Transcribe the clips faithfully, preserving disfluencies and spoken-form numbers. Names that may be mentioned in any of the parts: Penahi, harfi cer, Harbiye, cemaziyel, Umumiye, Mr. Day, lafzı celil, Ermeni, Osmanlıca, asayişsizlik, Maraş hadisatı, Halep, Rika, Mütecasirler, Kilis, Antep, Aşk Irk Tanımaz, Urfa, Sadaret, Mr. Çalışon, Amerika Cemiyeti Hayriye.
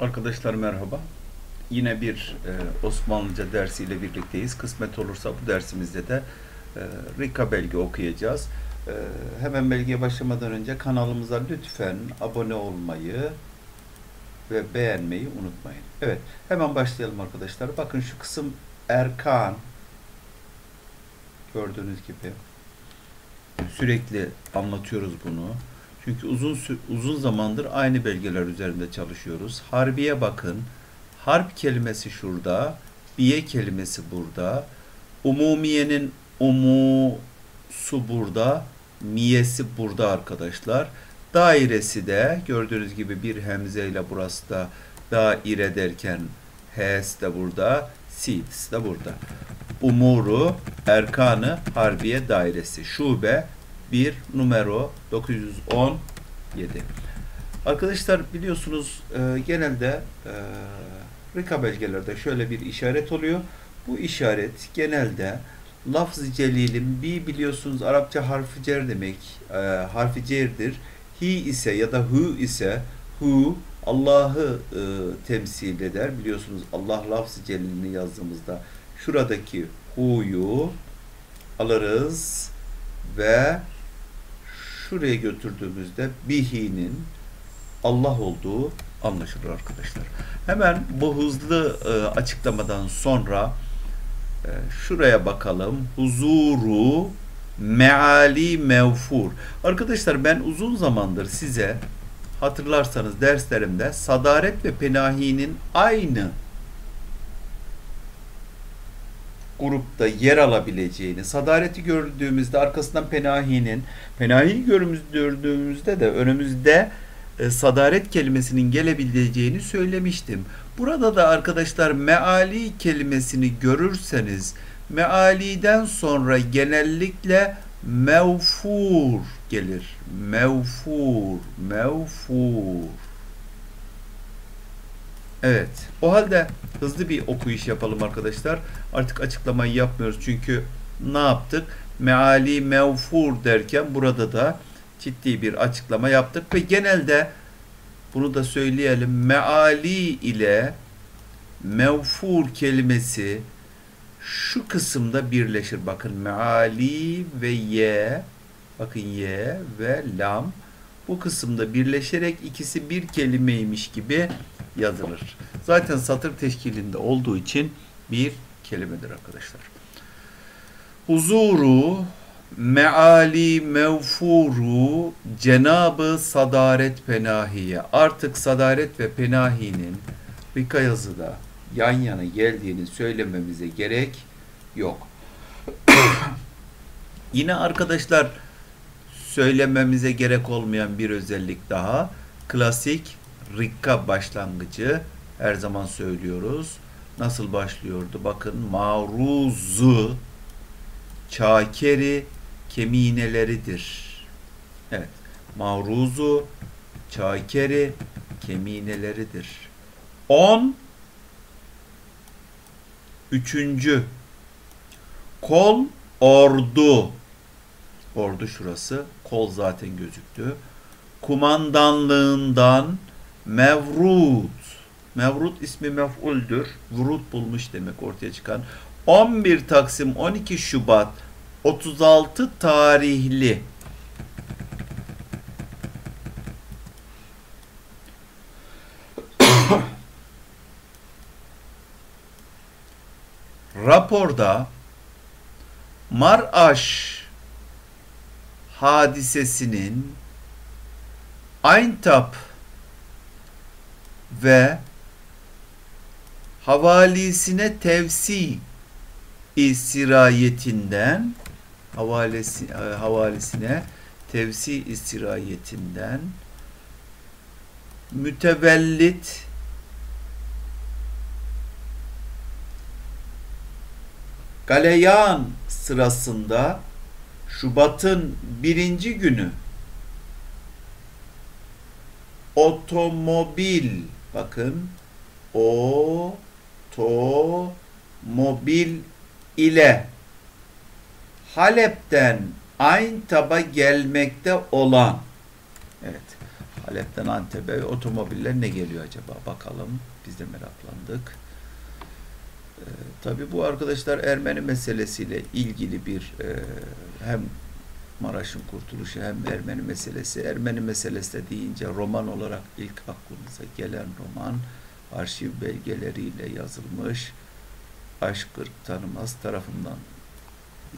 Arkadaşlar merhaba. Yine bir e, Osmanlıca dersiyle birlikteyiz. Kısmet olursa bu dersimizde de e, Rika belge okuyacağız. E, hemen belgeye başlamadan önce kanalımıza lütfen abone olmayı ve beğenmeyi unutmayın. Evet, hemen başlayalım arkadaşlar. Bakın şu kısım erkan. Gördüğünüz gibi sürekli anlatıyoruz bunu. Çünkü uzun uzun zamandır aynı belgeler üzerinde çalışıyoruz. Harbiye bakın. Harp kelimesi şurada. Biye kelimesi burada. Umumiye'nin umusu burada. Miyesi burada arkadaşlar. Dairesi de gördüğünüz gibi bir hemzeyle burası da daire derken hes de burada. Si'si de burada. Umuru, erkanı, harbiye dairesi. Şube bir numero dokuz yüz on yedi. Arkadaşlar biliyorsunuz e, genelde e, Rika belgelerde şöyle bir işaret oluyor. Bu işaret genelde lafzı celilin bi biliyorsunuz Arapça harfi cer demek. E, harfi cerdir. Hi ise ya da hu ise hu Allah'ı e, temsil eder. Biliyorsunuz Allah lafzı celilini yazdığımızda şuradaki hu'yu alırız ve şuraya götürdüğümüzde bihi'nin Allah olduğu anlaşılır arkadaşlar. Hemen bu hızlı e, açıklamadan sonra e, şuraya bakalım. Huzuru meali mevfur. Arkadaşlar ben uzun zamandır size hatırlarsanız derslerimde Sadaret ve Penahi'nin aynı grupta yer alabileceğini, Sadareti gördüğümüzde arkasından Penahi'nin, Penahi'yi gördüğümüzde de önümüzde e, Sadaret kelimesinin gelebileceğini söylemiştim. Burada da arkadaşlar meali kelimesini görürseniz mealiden sonra genellikle mevfur gelir. Mevfur, mevfur. Evet. O halde hızlı bir okuyuş yapalım arkadaşlar. Artık açıklamayı yapmıyoruz çünkü ne yaptık? Meali mevfur derken burada da ciddi bir açıklama yaptık ve genelde bunu da söyleyelim. Meali ile mevfur kelimesi şu kısımda birleşir. Bakın meali ve ye, bakın ye ve lam bu kısımda birleşerek ikisi bir kelimeymiş gibi yazılır. Zaten satır teşkilinde olduğu için bir kelimedir arkadaşlar. Huzuru, meali, mevfuru, Cenabı Sadaret Penahiye. Artık Sadaret ve Penahi'nin Rika yazıda yan yana geldiğini söylememize gerek yok. Yine arkadaşlar söylememize gerek olmayan bir özellik daha. Klasik Rika başlangıcı her zaman söylüyoruz. Nasıl başlıyordu? Bakın maruzu çakeri kemineleridir. Evet. Maruzu çakeri kemineleridir. On üçüncü kol ordu. Ordu şurası. Kol zaten gözüktü. Kumandanlığından mevrut. Mevrut ismi mef'uldür. Vurut bulmuş demek ortaya çıkan. on bir Taksim on iki Şubat otuz altı tarihli raporda Maraş hadisesinin Antep ve havalisine tevsi istirayetinden havalesi, havalisine tevsi istirayetinden mütevellit galeyan sırasında Şubat'ın birinci günü otomobil bakın otomobil ile Halep'ten Antep'e gelmekte olan evet Halep'ten Antep'e otomobiller ne geliyor acaba? Bakalım. Biz de meraklandık. E, tabii bu arkadaşlar Ermeni meselesiyle ilgili bir e, hem Maraş'ın kurtuluşu hem Ermeni meselesi. Ermeni meselesi de deyince roman olarak ilk aklımıza gelen roman, arşiv belgeleriyle yazılmış Aşk Irk Tanımaz tarafından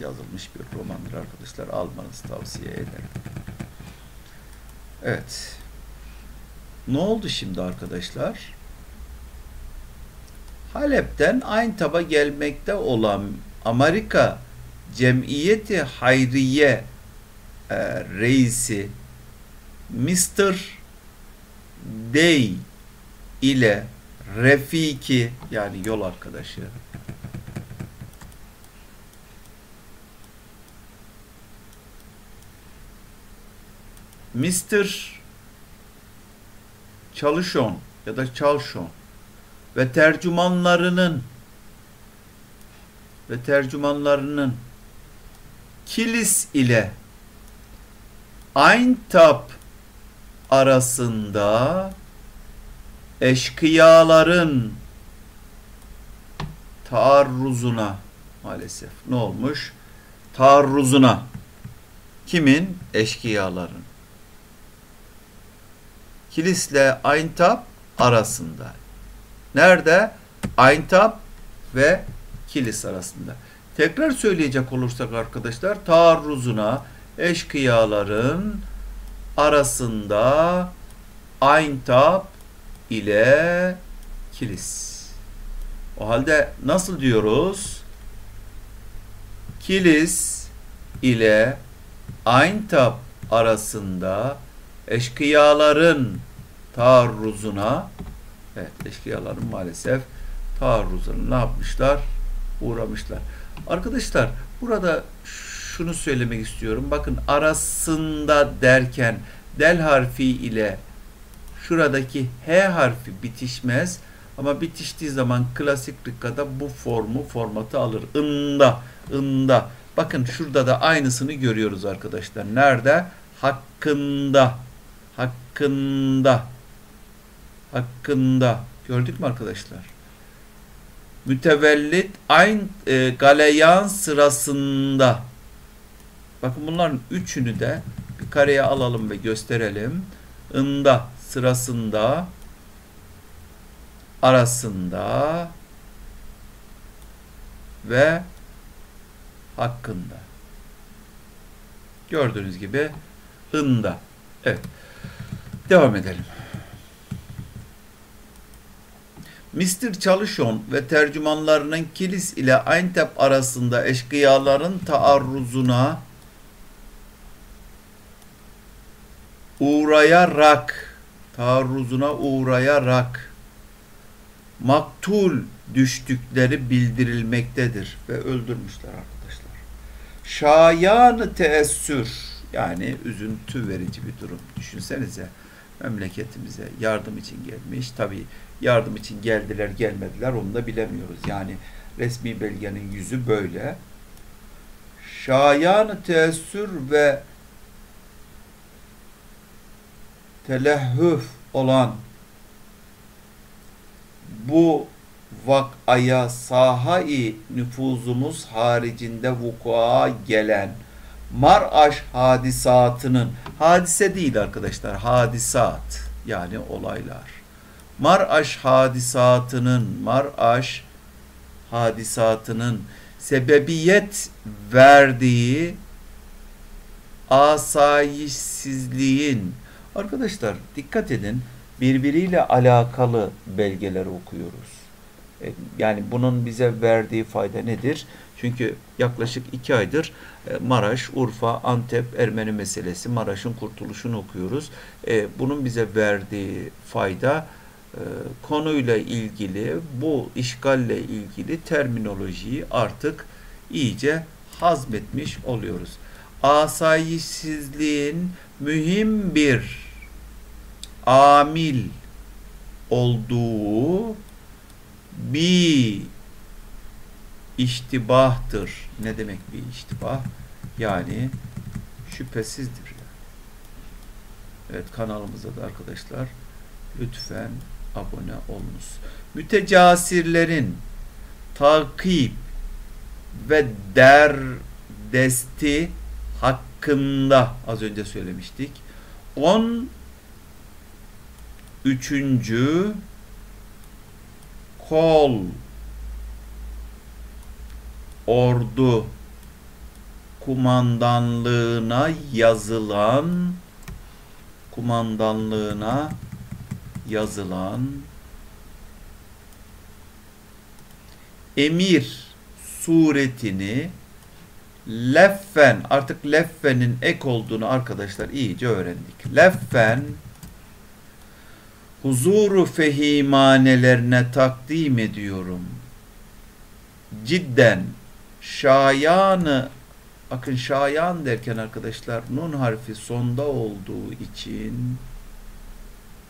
yazılmış bir romandır arkadaşlar. Almanızı tavsiye ederim. Evet. Ne oldu şimdi arkadaşlar? Halep'ten Antep'e gelmekte olan Amerika Cemiyeti Hayriye e, reisi mister Day ile Refiki, yani yol arkadaşı mister Çalışon ya da Çalışon ve tercümanlarının ve tercümanlarının Kilis ile Antep arasında eşkıyaların taarruzuna, maalesef ne olmuş? Taarruzuna. Kimin? Eşkıyaların. Kilis'le Antep arasında. Nerede? Antep ve Kilis arasında. Tekrar söyleyecek olursak arkadaşlar, taarruzuna, eşkıyaların arasında Antep ile Kilis. O halde nasıl diyoruz? Kilis ile Antep arasında eşkıyaların taarruzuna, evet, eşkıyaların maalesef taarruzunu ne yapmışlar? Uğramışlar. Arkadaşlar burada şunu söylemek istiyorum. Bakın, arasında derken del harfi ile şuradaki H harfi bitişmez ama bitiştiği zaman klasik Rika'da bu formu, formatı alır. Inda, ında. Bakın şurada da aynısını görüyoruz arkadaşlar. Nerede? Hakkında. Hakkında. Hakkında. Gördük mü arkadaşlar? Mütevellit aynı e, galeyan sırasında. Bakın bunların üçünü de bir kareye alalım ve gösterelim. Inda sırasında, arasında ve hakkında. Gördüğünüz gibi ında. Evet. Devam edelim. mister Çalışon ve tercümanlarının Kilis ile Antep arasında eşkıyaların taarruzuna uğrayarak, taarruzuna uğrayarak maktul düştükleri bildirilmektedir ve öldürmüşler arkadaşlar. Şayan-ı teessür, yani üzüntü verici bir durum. Düşünsenize, memleketimize yardım için gelmiş. Tabii yardım için geldiler gelmediler onu da bilemiyoruz. Yani resmi belgenin yüzü böyle. Şayan-ı teessür ve telehhüf olan bu vakaya sahai nüfuzumuz haricinde vuku'a gelen Maraş hadisatının, hadise değil arkadaşlar, hadisat yani olaylar. Maraş hadisatının, Maraş hadisatının sebebiyet verdiği asayişsizliğin, arkadaşlar dikkat edin, birbiriyle alakalı belgeleri okuyoruz. Yani bunun bize verdiği fayda nedir? Çünkü yaklaşık iki aydır Maraş, Urfa, Antep, Ermeni meselesi, Maraş'ın kurtuluşunu okuyoruz. Bunun bize verdiği fayda, konuyla ilgili, bu işgalle ilgili terminolojiyi artık iyice hazmetmiş oluyoruz. Asayişsizliğin mühim bir amil olduğu bir iştibahtır. Ne demek bir iştibah? Yani şüphesizdir. Evet, kanalımıza da arkadaşlar lütfen abone olunuz. Mütecasirlerin takip ve derdesti hakkında az önce söylemiştik. on üçüncü kol ordu kumandanlığına yazılan kumandanlığına yazılan emir suretini leffen, artık leffenin ek olduğunu arkadaşlar iyice öğrendik. Leffen huzuru fehimanelerine takdim ediyorum. Cidden şayanı, bakın şayan derken arkadaşlar nun harfi sonda olduğu için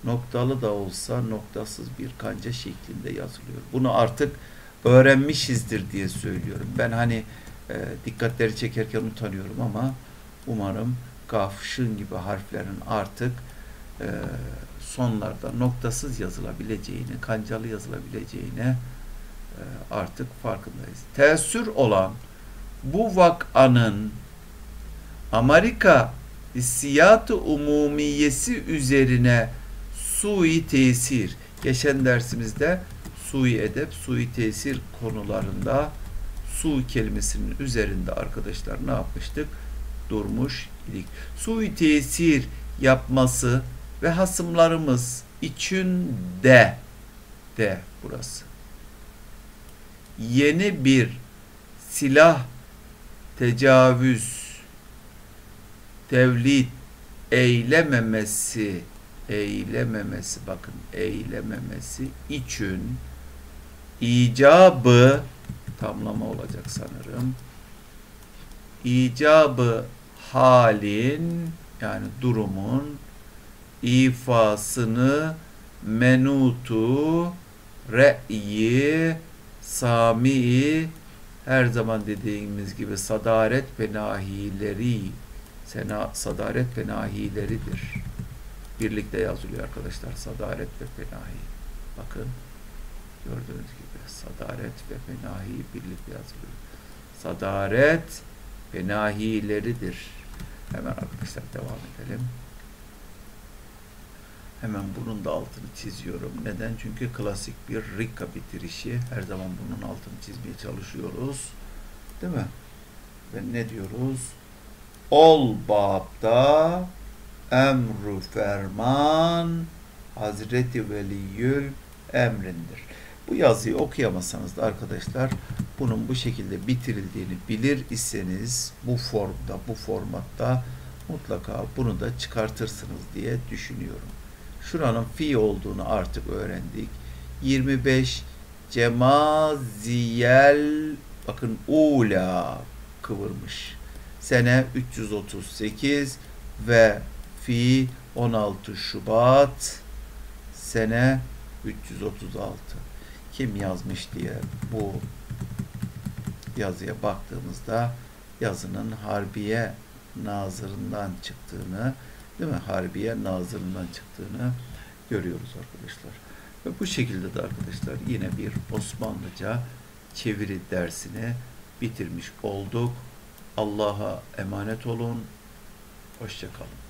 noktalı da olsa noktasız bir kanca şeklinde yazılıyor. Bunu artık öğrenmişizdir diye söylüyorum. Ben hani e, dikkatleri çekerken utanıyorum ama umarım kaf, şın gibi harflerin artık e, sonlarda noktasız yazılabileceğini, kancalı yazılabileceğine e, artık farkındayız. Teessür olan bu vakanın Amerika hissiyatı umumiyesi üzerine sui tesir, geçen dersimizde sui edep, sui tesir konularında su kelimesinin üzerinde arkadaşlar ne yapmıştık? Durmuş idik. Sui tesir yapması ve hasımlarımız için de, de burası, yeni bir silah tecavüz, tevlid eylememesi, eylememesi, bakın eylememesi için icabı, tamlama olacak sanırım, icabı halin, yani durumun ifasını menutu re'yi sami'i, her zaman dediğimiz gibi sadaret penahileri, sena, sadaret penahileridir. Birlikte yazılıyor arkadaşlar. Sadaret ve penahi. Bakın gördüğünüz gibi sadaret ve penahi birlikte yazılıyor. Sadaret penahileridir. Hemen arkadaşlar devam edelim. Hemen bunun da altını çiziyorum. Neden? Çünkü klasik bir Rika bitirişi. Her zaman bunun altını çizmeye çalışıyoruz. Değil mi? Ve ne diyoruz? Ol babda emru ferman Hazreti Veliyül emrindir. Bu yazıyı okuyamasanız da arkadaşlar bunun bu şekilde bitirildiğini bilir iseniz bu formda, bu formatta mutlaka bunu da çıkartırsınız diye düşünüyorum. Şuranın fi olduğunu artık öğrendik. yirmi beş cemaziyel, bakın ula kıvırmış. Sene üç yüz otuz sekiz ve fi on altı Şubat sene üç yüz otuz altı. Kim yazmış diye bu yazıya baktığımızda yazının Harbiye Nazırından çıktığını, değil mi? Harbiye Nazırından çıktığını görüyoruz arkadaşlar. Ve bu şekilde de arkadaşlar yine bir Osmanlıca çeviri dersini bitirmiş olduk. Allah'a emanet olun. Hoşça kalın.